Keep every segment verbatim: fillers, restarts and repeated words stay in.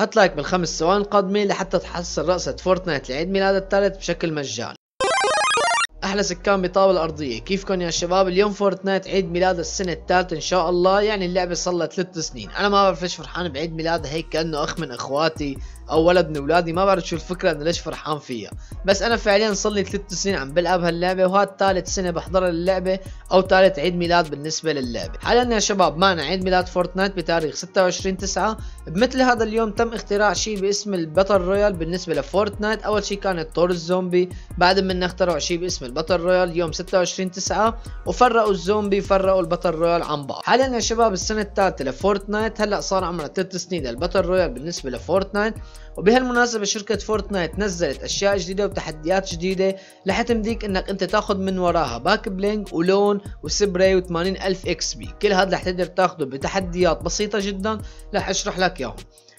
حط لايك بالخمس ثواني القادمين لحتى تحصل رقصة فورتنايت لعيد ميلاد الثالث بشكل مجاني. احلى سكان بطاولة ارضية، كيفكن يا شباب؟ اليوم فورتنايت عيد ميلاد السنة الثالثة ان شاء الله، يعني اللعبة صار لها ثلاث سنين، انا ما بعرف ليش فرحان بعيد ميلادها هيك كأنه اخ من اخواتي او ولد من اولادي، ما بعرف شو الفكرة انه ليش فرحان فيها، بس انا فعليا صار لي ثلاث سنين عم بلعب هاللعبة وهاد ثالث سنة بحضرها للعبة او ثالث عيد ميلاد بالنسبة للعبة. حاليا يا شباب معنا عيد ميلاد فورتنايت بتاريخ ستة وعشرين تسعة، بمثل هذا اليوم تم اختراع شيء باسم الباتل رويال بالنسبة لفورتنايت، اول شيء كان الطور الزومبي، بعد منه اخترعوا شيء باسم الباتل رويال يوم ستة وعشرين تسعة وفرقوا الزومبي فرقوا الباتل رويال عن بعض. حاليا يا شباب السنة الثالثة لفورتنايت، هلا صار عمرها ثلاث سنين للباتل رويال بالنسبة لفورتنايت، وبهالمناسبة شركة فورتنايت نزلت اشياء جديدة وتحديات جديدة لحتى مديك انك انت تاخذ من وراها باك بلينج ولون وسبراي وثمانين ألف اكس بي، كل هذا رح تقدر تاخذه بتحديات بسيطة جدا رح اشرح لك اياهم.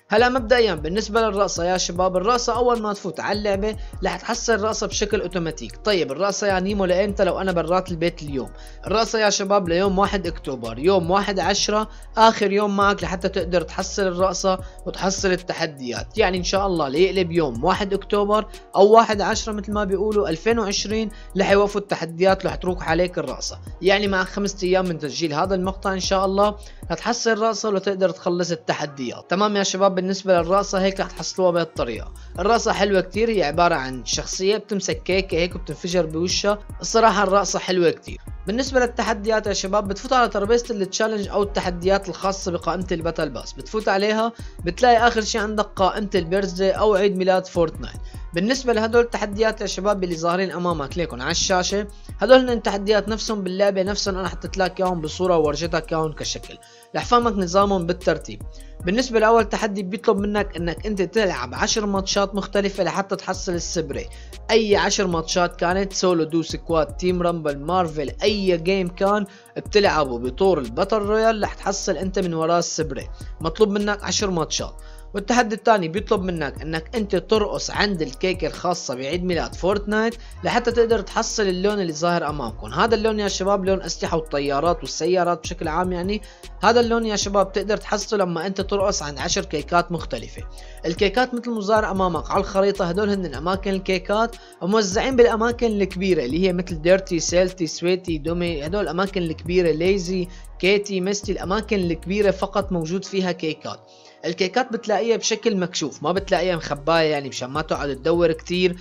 هلا مبدئيا بالنسبة للرقصة يا شباب، الرقصة أول ما تفوت على اللعبة رح تحصل الرقصة بشكل أوتوماتيك. طيب الرقصة يا نيمو لإمتى لو أنا برات البيت اليوم؟ الرقصة يا شباب ليوم واحد أكتوبر، يوم واحد عشرة آخر يوم معك لحتى تقدر تحصل الرقصة وتحصل التحديات، يعني إن شاء الله ليقلب يوم واحد أكتوبر أو واحد عشرة مثل ما بيقولوا ألفين وعشرين رح يوقفوا التحديات ورح تروح عليك الرقصة، يعني مع خمسة أيام من تسجيل هذا المقطع إن شاء الله هتحصل الرقصة وتقدر تخلص التحديات. تمام يا شباب، بالنسبة للرقصة هيك رح تحصلوها بهالطريقة. الرقصة حلوة كتير، هي عبارة عن شخصية بتمسك كيكة هيك وبتنفجر بوشها، الصراحة الرقصة حلوة كتير. بالنسبة للتحديات يا شباب، بتفوت على ترابيزة التشالنج او التحديات الخاصة بقائمة الباتل باس، بتفوت عليها بتلاقي اخر شي عندك قائمة البيرثدي او عيد ميلاد فورتنايت. بالنسبة لهدول التحديات يا شباب اللي ظاهرين امامك ليكن على الشاشة، هدول التحديات نفسهم باللعبة نفسهم، انا حطيت لك اياهم بصورة وورجتك اياهم كشكل رح فهمك نظامهم بالترتيب. بالنسبة لأول تحدي بيطلب منك انك انت تلعب عشر ماتشات مختلفة لحتى تحصل السبري، اي عشر ماتشات كانت، سولو دو سكواد تيم رامبل مارفل اي جيم كان بتلعبه بطور الباتل رويال رح تحصل انت من وراه السبري، مطلوب منك عشر ماتشات. والتحدي الثاني بيطلب منك انك انت ترقص عند الكيكه الخاصه بعيد ميلاد فورتنايت لحتى تقدر تحصل اللون اللي ظاهر امامكم، هذا اللون يا شباب لون اسلحه والطيارات والسيارات بشكل عام، يعني هذا اللون يا شباب تقدر تحصله لما انت ترقص عند عشر كيكات مختلفه. الكيكات مثل ما ظاهر امامك على الخريطه هدول هن اماكن الكيكات وموزعين بالاماكن الكبيره اللي هي مثل ديرتي سيلتي سويتي دومي، هدول الاماكن الكبيره ليزي كيتي ميستي، الاماكن الكبيره فقط موجود فيها كيكات. الكيكات بتلاقيها بشكل مكشوف، ما بتلاقيها مخباية، يعني مشان ما تقعد تدور كتير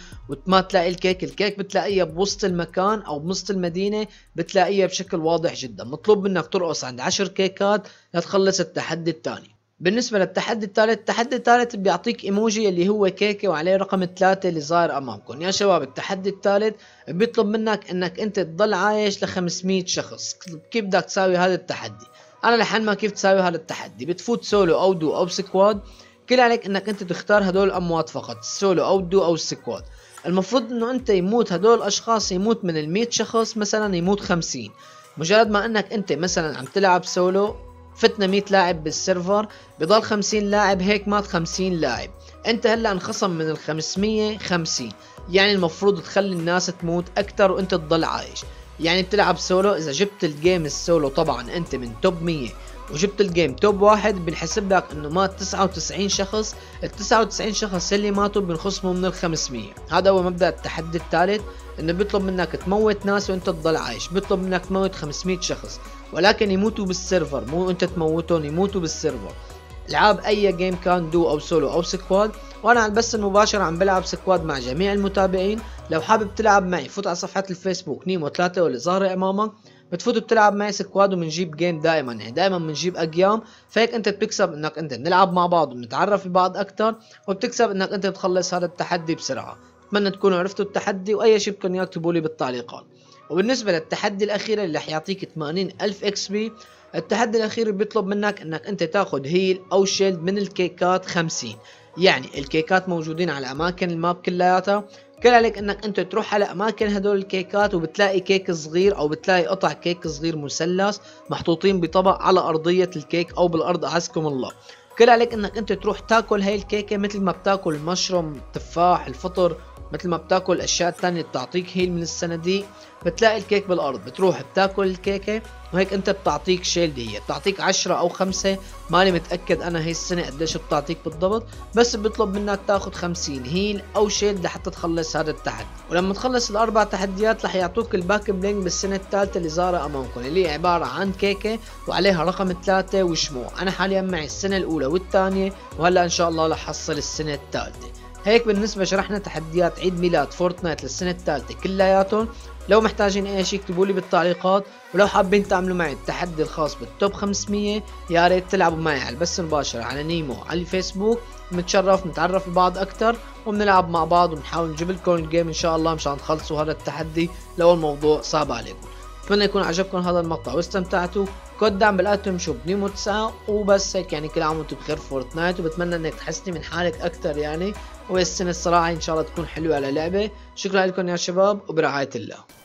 وما تلاقي الكيك، الكيك بتلاقيها بوسط المكان او بوسط المدينة، بتلاقيها بشكل واضح جدا. مطلوب منك ترقص عند عشر كيكات لتخلص التحدي الثاني. بالنسبة للتحدي الثالث، التحدي الثالث بيعطيك ايموجي اللي هو كيكة وعليه رقم ثلاثة اللي ظاهر امامكم. يا شباب التحدي الثالث بيطلب منك انك انت تضل عايش ل خمسمية شخص، كيف بدك تساوي هذا التحدي؟ انا لحن ما كيف تساوي هذا التحدي، بتفوت سولو او دو او سكواد، كل عليك انك انت تختار هدول الاموات فقط، السولو او الدو او السكواد. المفروض انه انت يموت هدول الاشخاص، يموت من المية شخص مثلا يموت خمسين، مجرد ما انك انت مثلا عم تلعب سولو فتنا مية لاعب بالسيرفر بضل خمسين لاعب، هيك مات خمسين لاعب، انت هلا انخصم من ال خمسمية خمسين، يعني المفروض تخلي الناس تموت اكثر وانت تضل عايش. يعني بتلعب سولو، اذا جبت الجيم السولو طبعا انت من توب مية وجبت الجيم توب واحد بنحسب لك انه مات تسعة وتسعين شخص، ال تسعة وتسعين شخص اللي ماتوا بنخصموا من ال خمسمية. هذا هو مبدا التحدي الثالث، انه بيطلب منك تموت ناس وانت تضل عايش، بيطلب منك تموت خمسمية شخص ولكن يموتوا بالسيرفر، مو انت تموتهم يموتوا بالسيرفر. العاب اي جيم كان دو او سولو او سكواد، وانا على البث المباشر عم بلعب سكواد مع جميع المتابعين. لو حابب تلعب معي فوت على صفحة الفيسبوك نيمو ثلاثة واللي ظاهرة امامك، بتفوت وبتلعب معي سكواد وبنجيب جيم دائما، يعني دائما بنجيب اجيام، فهيك انت بتكسب انك انت نلعب مع بعض ونتعرف ببعض اكثر، وبتكسب انك انت تخلص هذا التحدي بسرعه. بتمنى تكونوا عرفتوا التحدي، واي شيء بدكم اياه اكتبوا لي بالتعليقات. وبالنسبه للتحدي الاخير اللي رح يعطيك ثمانين ألف اكس بي، التحدي الاخير بيطلب منك انك انت تاخذ هيل او شيلد من الكيكات خمسين، يعني الكيكات موجودين على اماكن الماب كلياتها، كل عليك انك انت تروح على اماكن هدول الكيكات وبتلاقي كيك صغير او بتلاقي قطع كيك صغير مثلث محطوطين بطبق على ارضيه الكيك او بالارض اعزكم الله، كل عليك انك انت تروح تاكل هاي الكيكه مثل ما بتاكل المشروم تفاح الفطر مثل ما بتاكل اشياء الثانيه بتعطيك هيل من الصناديق، بتلاقي الكيك بالارض بتروح بتاكل الكيكه، وهيك انت بتعطيك شيلد، هي بتعطيك عشرة او خمسة، ماني متاكد انا هي السنه قديش بتعطيك بالضبط، بس بيطلب منك تاخذ خمسين هيل او شيلد لحتى تخلص هذا التحدي. ولما تخلص الاربع تحديات رح يعطوك الباك بلينج بالسنه الثالثه اللي ظاهره امامكم، اللي هي عباره عن كيكه وعليها رقم ثلاثة وشموع. انا حاليا معي السنه الاولى والثانيه، وهلا ان شاء الله رح احصل السنه الثالثه. هيك بالنسبه شرحنا تحديات عيد ميلاد فورتنايت للسنه الثالثه كلياتهم. لو محتاجين اي شيء اكتبوا لي بالتعليقات، ولو حابين تعملوا معي التحدي الخاص بالتوب خمسمية يا ريت تلعبوا معي على البث المباشر على نيمو على الفيسبوك. بنتشرف نتعرف ببعض اكثر، وبنلعب مع بعض، وبنحاول نجيب لكم الجيم ان شاء الله مشان تخلصوا هذا التحدي لو الموضوع صعب عليكم. اتمنى يكون عجبكم هذا المقطع واستمتعتوا. كود دعم بالاتم شوب نيمو تسعة، وبس هيك يعني كل عام وانتم بخير فورتنايت، وبتمنى انك تحسني من حالك اكثر يعني، والسنه الصراحه ان شاء الله تكون حلوه على لعبه. شكرا لكم يا شباب، وبرعايه الله.